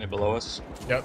They're below us. Yep.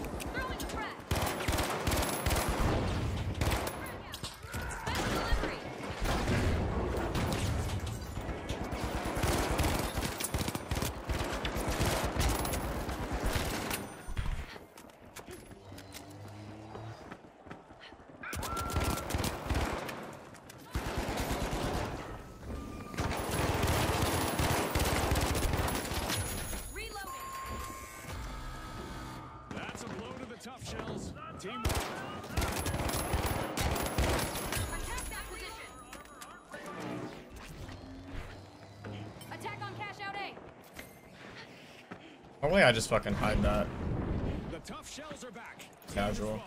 Probably I just fucking hide that. The tough shells are back. Casual.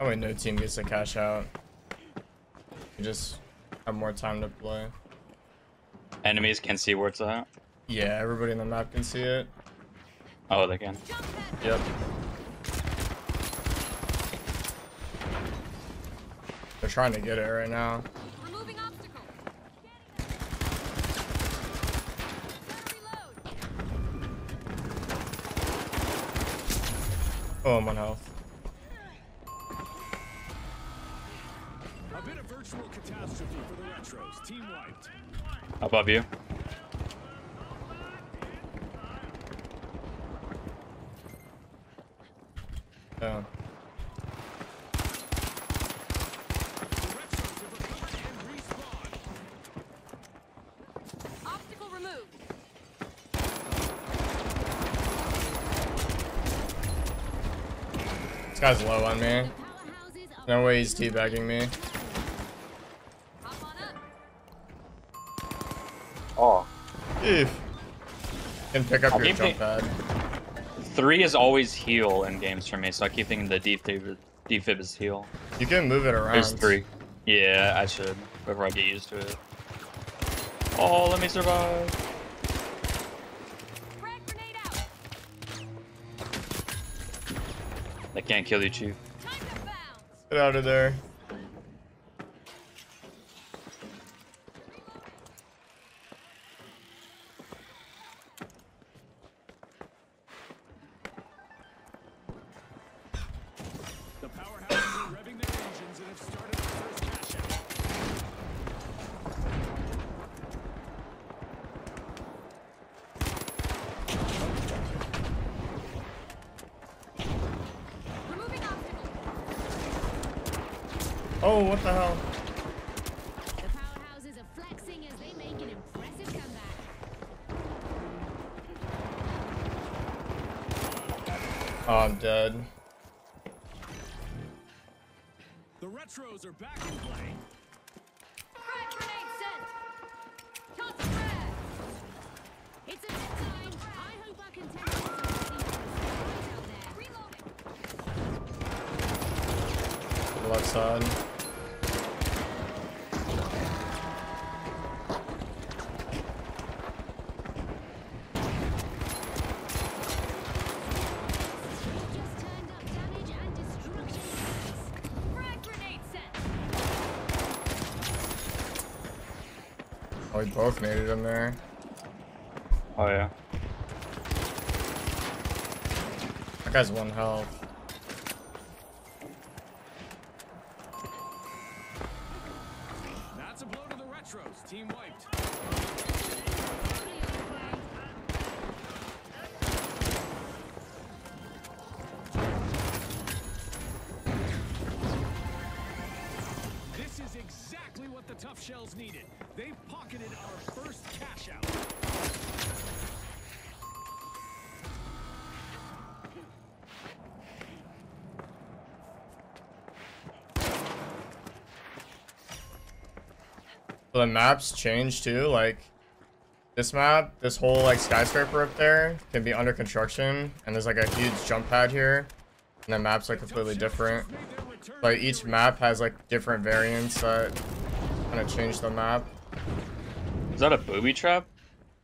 Oh wait, no team gets to cash out. You just have more time to play. Enemies can see where it's at? Yeah, everybody on the map can see it. Oh, they can. Yep. They're trying to get it right now. Oh, I'm on health. A bit of virtual catastrophe for the retros. Team wiped. Above you. Down. This guy's low on me. No way he's teabagging me. Oh. Eef. Can pick up your jump pad. 3 is always heal in games for me, so I keep thinking the defib is heal. You can move it around. There's 3. Yeah, I should. Before I get used to it. Oh, let me survive. I can't kill you, Chief. Get out of there. The powerhouse is revving their engines and have started the first matchup. Oh, what the hell? The powerhouses are flexing as they make an impressive comeback. Oh, I'm dead. The retros are back in play. Frag grenade sent. Toss the frag. It's a good sign. I hope I can take it. Left side. Oh, we both made it in there. Oh, yeah. That guy's 1 health. Team wiped. This is exactly what the tough shells needed. They've pocketed our first cash out. The maps change too, like this map, this whole like skyscraper up there can be under construction, and there's like a huge jump pad here, and the maps are completely different. Like each map has like different variants that kind of change the map. Is that a booby trap?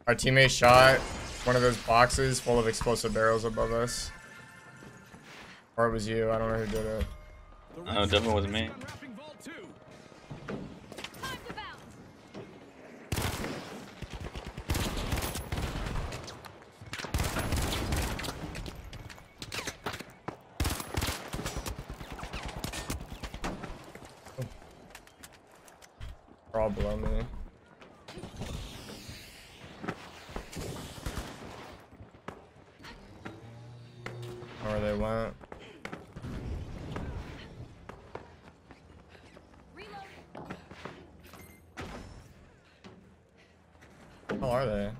Our teammate shot one of those boxes full of explosive barrels above us. Or it was you, I don't know who did it. No, it definitely wasn't me. all below me. Or they won't. How are they?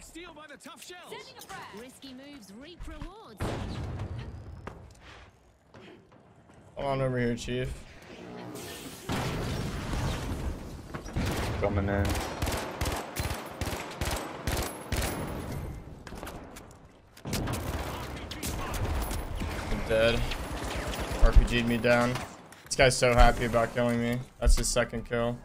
Steal by the tough shells. Risky moves reap rewards. Come on over here, Chief. Coming in. I'm dead. RPG'd me down. This guy's so happy about killing me. That's his second kill.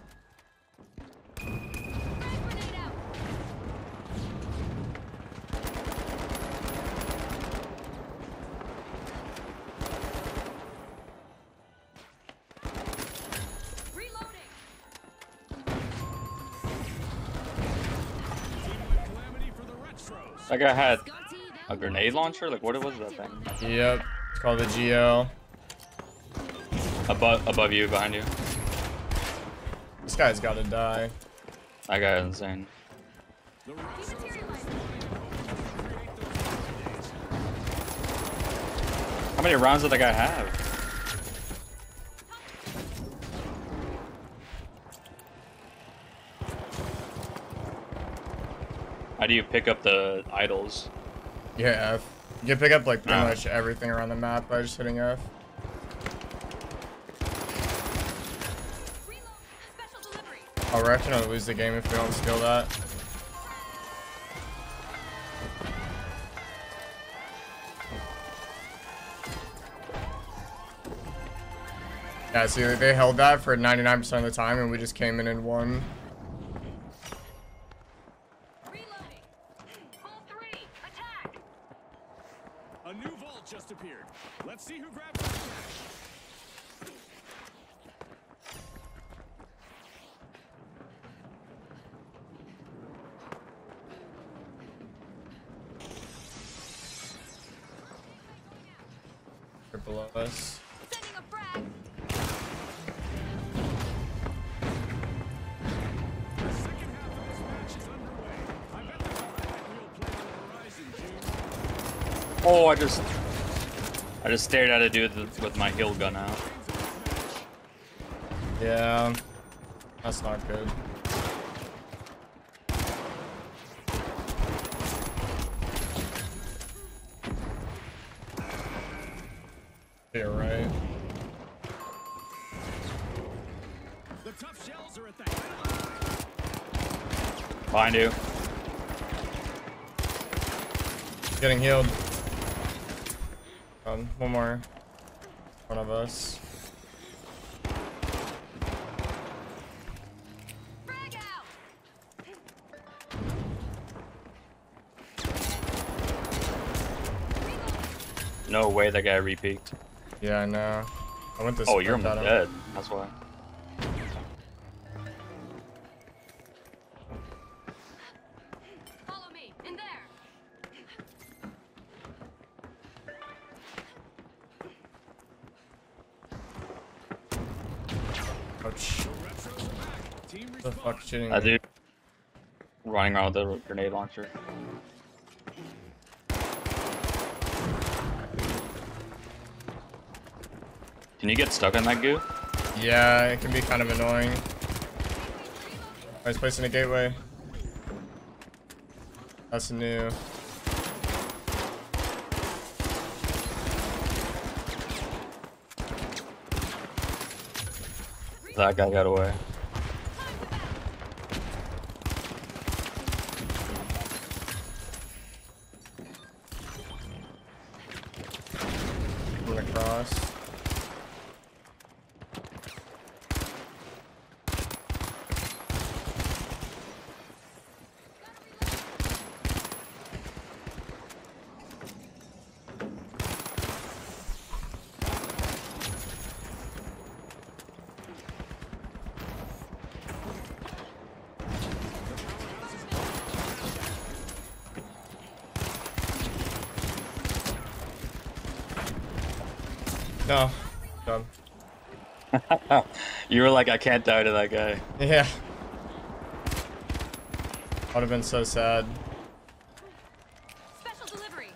Like I had a grenade launcher? Like what was that thing? Yep, it's called the GL. Above you, behind you. This guy's gotta die. That guy is insane. How many rounds did that guy have? How do you pick up the idols? Yeah, F. You can pick up like pretty much everything around the map by just hitting F. Oh, we're actually gonna lose the game if we don't steal that. Yeah, see, they held that for 99% of the time, and we just came in and won. Just appeared. Let's see who grabs it. They're below us. Sending a frag. The second half of this match is underway. I bet there's a real play on the horizon, June. Oh, I just stared at a dude with my heal gun out. Yeah, that's not good. Yeah, right. The tough shells are at the head. Behind you. Getting healed. One more. One of us. Frag out. No way that guy re-peeked. Yeah, I know. I went to sprint. Oh, you're almost dead. That's why. Ouch. The fuck shooting me? That dude running around with a grenade launcher. Can you get stuck in that goo? Yeah, it can be kind of annoying. I was placing a gateway. That's new. That guy got away. Run across. Oh. Done. You were like, I can't die to that guy. Yeah. Would have been so sad. Special delivery.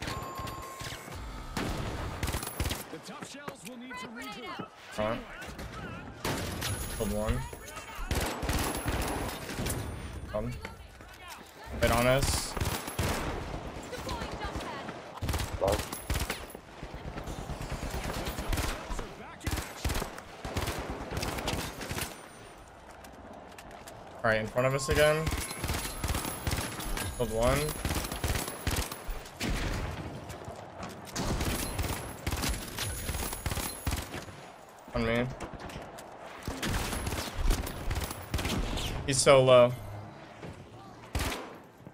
The top shells will need to regroup. Alright. Killed one. Come. Bit on us. Alright, in front of us again. Killed one. On me. He's so low.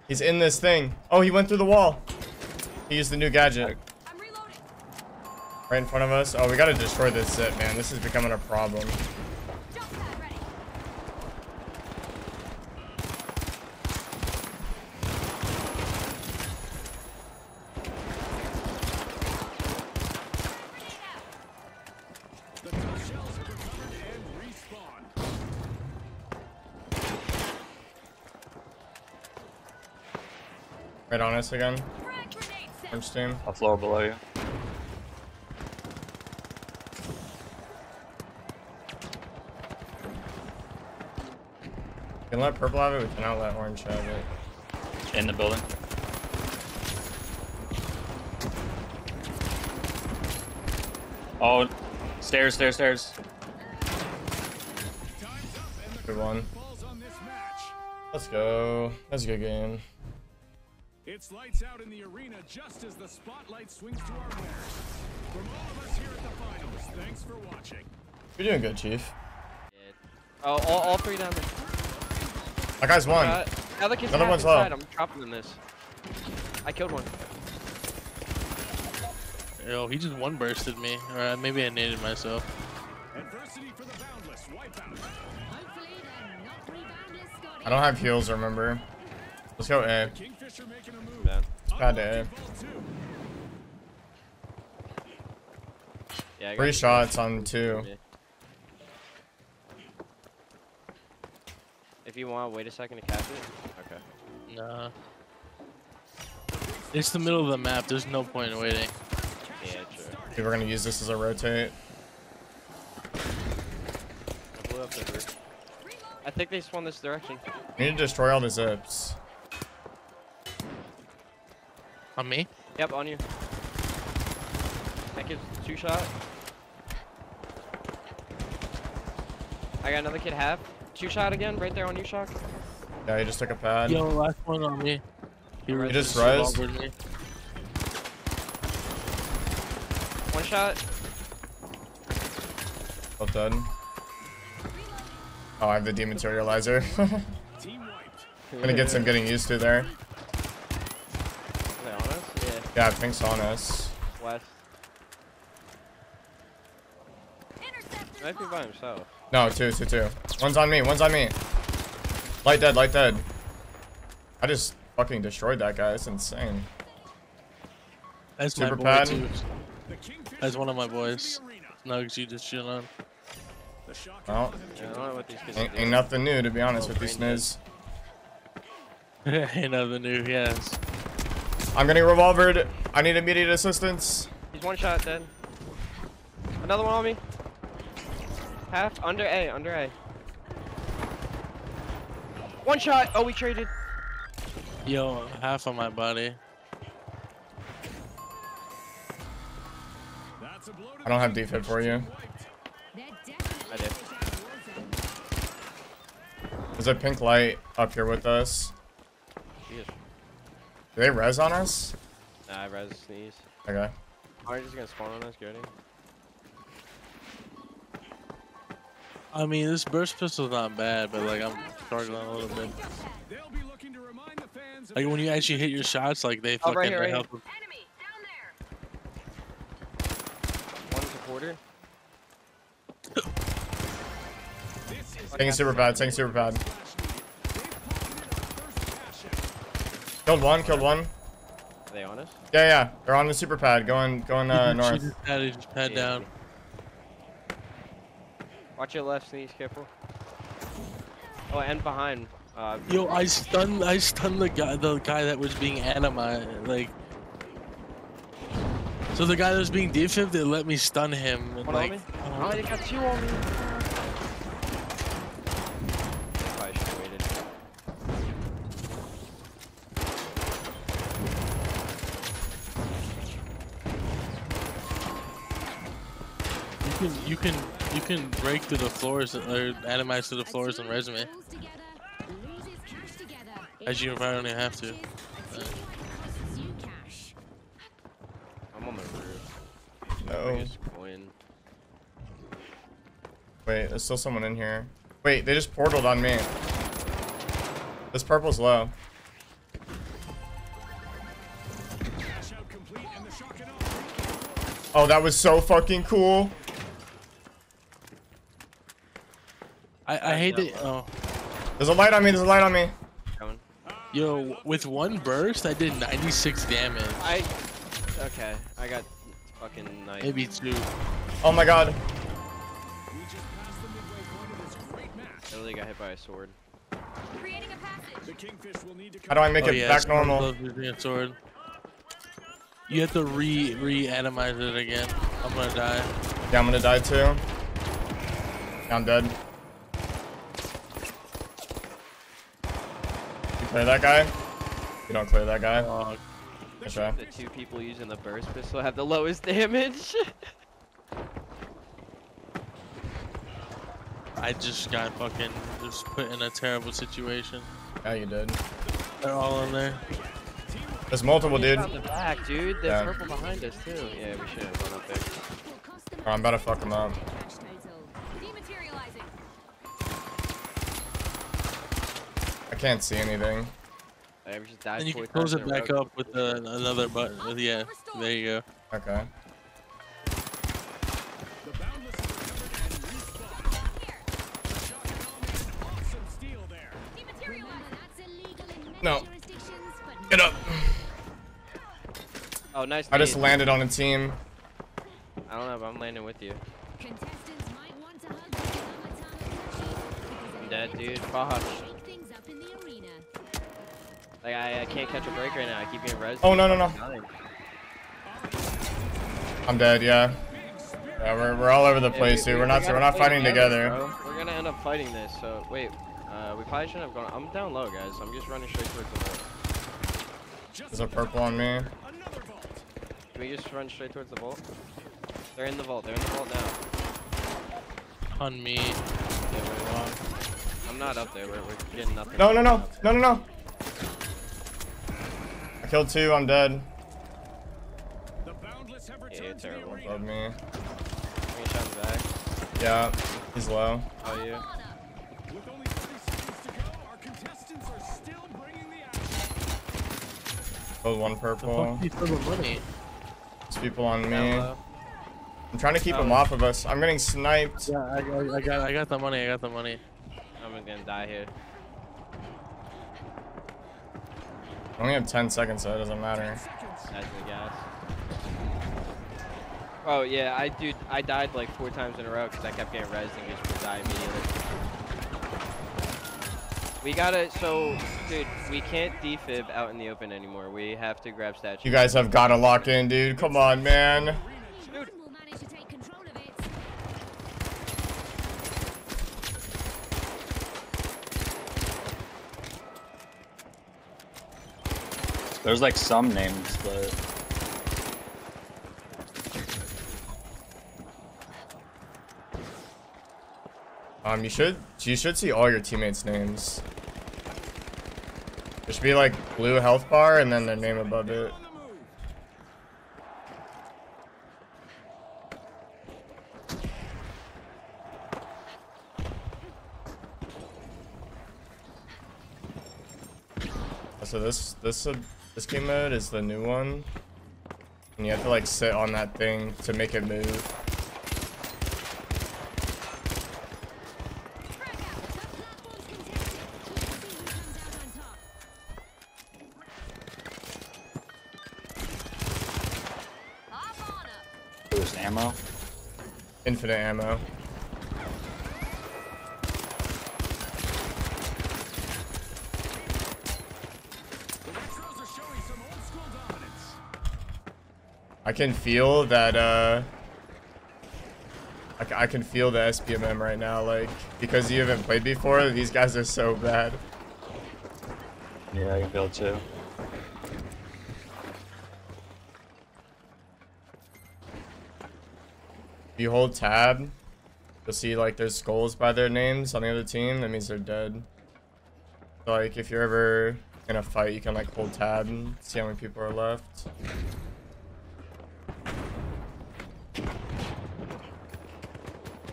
He's in this thing. Oh, he went through the wall. He used the new gadget. I'm reloading. Right in front of us. Oh, we gotta destroy this zip, man. This is becoming a problem. Right on us again. Punch team. I'll floor below you. We can let purple have it, we cannot let orange have it. In the building. Oh, stairs, stairs, stairs. Good one. Let's go. That's a good game. It's lights out in the arena just as the spotlight swings to our wares. From all of us here at the finals, thanks for watching. You're doing good, Chief. Oh, all three down there. That guy's one. Another one's low. I'm dropping in this. I killed one. Yo, he just one bursted me. All right, maybe I naded myself. Adversity for the boundless wipeout. Hopefully they're not reboundless, Scotty. I don't have heals, remember. Let's go A. God damn. Yeah, 3 shots on 2. If you want, wait a second to catch it. Okay. Nah. It's the middle of the map. There's no point in waiting. Yeah, true. Dude, we're gonna use this as a rotate. I blew up the roof. I think they spawned this direction. We need to destroy all the zips. On me? Yep, on you. That kid's 2-shot. I got another kid half. 2-shot again, right there on you, Shock. Yeah, he just took a pad. Yo, last one on me. He just res. 1-shot. Well done. Oh, I have the dematerializer. I'm gonna get some getting used to there. Yeah, I think's on us. West. Might be by himself. No, two. One's on me. Light dead. I just fucking destroyed that guy. It's insane. That's super pad. That's one of my boys. Nugs, you just shit on. Well, ain't nothing new, to be honest with you, Sniz. Ain't nothing new, yes. I'm getting revolvered. I need immediate assistance. He's 1-shot dead. Another one on me. Half under A, under A. 1-shot. Oh, we traded. Yo, half on my body. I don't have defib for you. I did. There's a pink light up here with us. Do they res on us? Nah, I res sneeze. Okay. Are you just gonna spawn on us, Gertie? I mean, this burst pistol's not bad, but like I'm struggling a little bit. They'll be looking to remind the fans like when you actually hit your shots, like they fucking help. Right enemy down there. 1 and a quarter. Taking super bad. Killed one. Are they on us? Yeah. They're on the super pad. Going north. Just pad down. Watch your left sneeze, careful. Oh, and behind. Yo, I stunned the guy that was being anima, like. So the guy that was being defibbed, they let me stun him. And, like, oh, they got two on me. Probably should've waited. You can break through the floors, or animize through the floors and resume. As you probably don't have to. I'm on the roof. No. Wait, there's still someone in here. Wait, they just portaled on me. This purple's low. Oh, that was so fucking cool. I hate it. Oh. There's a light on me. There's a light on me. Yo, with one burst, I did 96 damage. Okay, I got fucking knife. Maybe two. Oh my god. We just passed the midway point of this great match. I really got hit by a sword. Creating a passage. The kingfish will need to come. How do I make it back normal? Sword. You have to re-animize it again. I'm gonna die. Yeah, I'm gonna die too. Yeah, I'm dead. Clear that guy. You don't clear that guy. Okay. The two people using the burst pistol have the lowest damage. I just got fucking just put in a terrible situation. Yeah, you did. They're all in there. There's multiple, dude. The back, dude. There's purple behind us too. Yeah, we should have gone up there. Oh, I'm about to fuck him up. I can't see anything. And you can close it back up with another button. Yeah, there you go. Okay. No. Get up. Oh, nice. I just landed on a team. I don't know, but I'm landing with you. I'm dead, dude. Fuck. Like, I can't catch a break right now. I keep getting res. Oh, no, no, no. I'm dead, yeah. Yeah, we're all over the place, dude. We're not fighting together. Bro. We're gonna end up fighting this, so wait. We probably shouldn't have gone. I'm down low, guys. I'm just running straight towards the vault. There's a purple on me. Can we just run straight towards the vault? They're in the vault. They're in the vault now. On me. Yeah, I'm not up there. We're getting nothing. No, no, no. No, no, no. Killed two, I'm dead. Yeah, you're terrible. Love me. Yeah, he's low. Oh, yeah. Killed one purple. There's people on me. I'm trying to keep them off of us. I'm getting sniped. Yeah, I got the money, I got the money. I'm gonna die here. I only have 10 seconds, so it doesn't matter. Oh yeah, I died like 4 times in a row because I kept getting rezzed and just would die immediately. We gotta, so, dude, we can't defib out in the open anymore. We have to grab statues. You guys have gotta lock in, dude. Come on, man. Dude. There's like some names, but... You should see all your teammates' names. There should be like blue health bar and then their name above it. So this game mode is the new one, and you have to like sit on that thing to make it move. There's ammo. Infinite ammo. I can feel that, I can feel the SPMM right now, like, because you haven't played before, these guys are so bad. Yeah, I can feel it too. If you hold tab, you'll see, like, there's skulls by their names on the other team. That means they're dead. So, like, if you're ever in a fight, you can, like, hold tab and see how many people are left.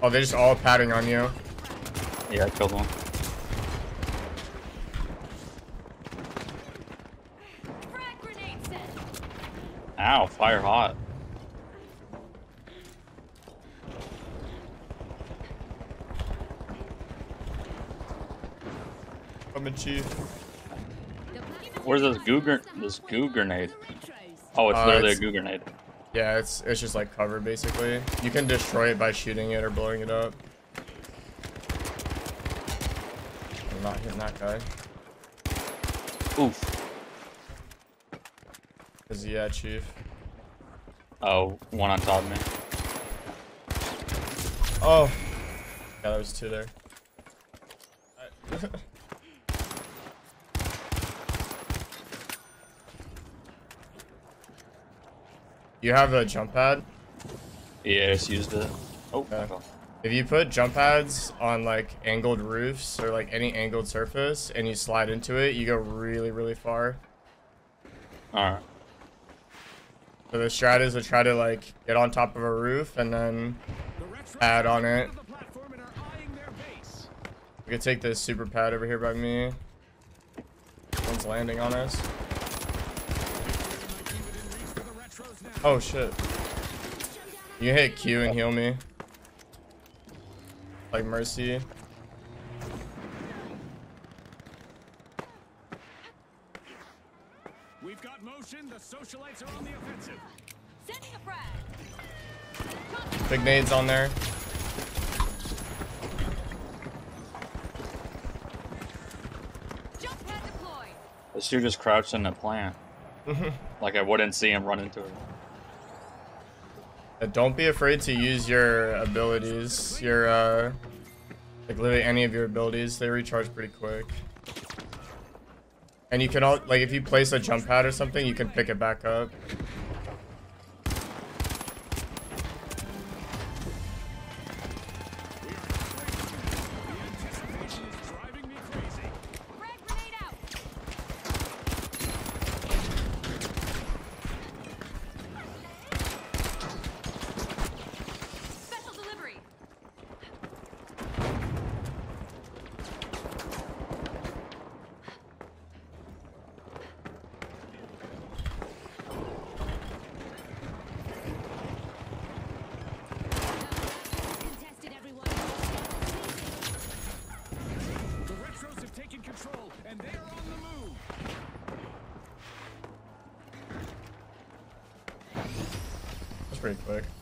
Oh, they're just all padding on you. Yeah, I killed one. Ow, fire hot. Coming, Chief. Where's this goo grenade? Oh, it's literally a goo grenade. Yeah, it's just like cover basically. You can destroy it by shooting it or blowing it up. I'm not hitting that guy. Oof. Is he at, Chief? Oh, one on top of me. Oh. Yeah, there was two there. You have a jump pad? Yeah, I just used it. Oh, okay. If you put jump pads on like angled roofs or like any angled surface and you slide into it, you go really, really far. Alright. So the strat is to try to like get on top of a roof and then pad on it. We could take this super pad over here by me. One's landing on us. Oh shit. You hit Q and heal me. Like Mercy. We've got motion, the socialites are on the offensive. Sending a frag. Big nades on there. Jump pad deployed. This dude just crouched in the plant. Like I wouldn't see him run into it. Don't be afraid to use your abilities, your, like literally any of your abilities, they recharge pretty quick. And you can all, like if you place a jump pad or something, you can pick it back up. Pretty quick.